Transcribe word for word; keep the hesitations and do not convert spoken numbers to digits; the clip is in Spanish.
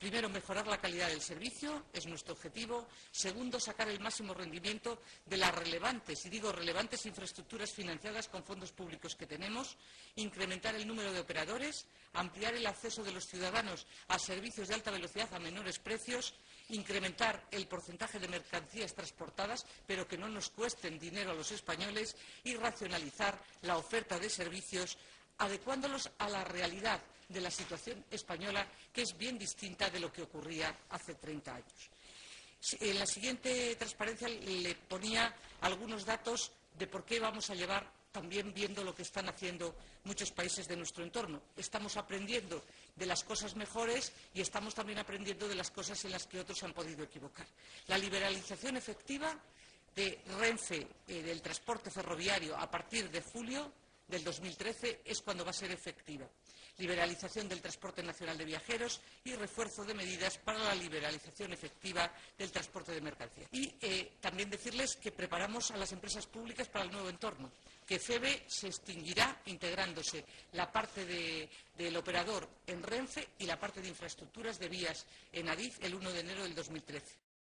Primero, mejorar la calidad del servicio, es nuestro objetivo. Segundo, sacar el máximo rendimiento de las relevantes, y digo relevantes, infraestructuras financiadas con fondos públicos que tenemos, incrementar el número de operadores, ampliar el acceso de los ciudadanos a servicios de alta velocidad a menores precios, incrementar el porcentaje de mercancías transportadas, pero que no nos cuesten dinero a los españoles, y racionalizar la oferta de servicios adecuándolos a la realidad de la situación española, que es bien distinta de lo que ocurría hace treinta años. En la siguiente transparencia le ponía algunos datos de por qué vamos a llevar, también viendo lo que están haciendo muchos países de nuestro entorno. Estamos aprendiendo de las cosas mejores y estamos también aprendiendo de las cosas en las que otros han podido equivocar. La liberalización efectiva de Renfe, eh, del transporte ferroviario, a partir de julio del dos mil trece es cuando va a ser efectiva. Liberalización del transporte nacional de viajeros y refuerzo de medidas para la liberalización efectiva del transporte de mercancías. Y eh, también decirles que preparamos a las empresas públicas para el nuevo entorno, que FEVE se extinguirá integrándose la parte de, del operador en Renfe y la parte de infraestructuras de vías en ADIF el uno de enero del dos mil trece.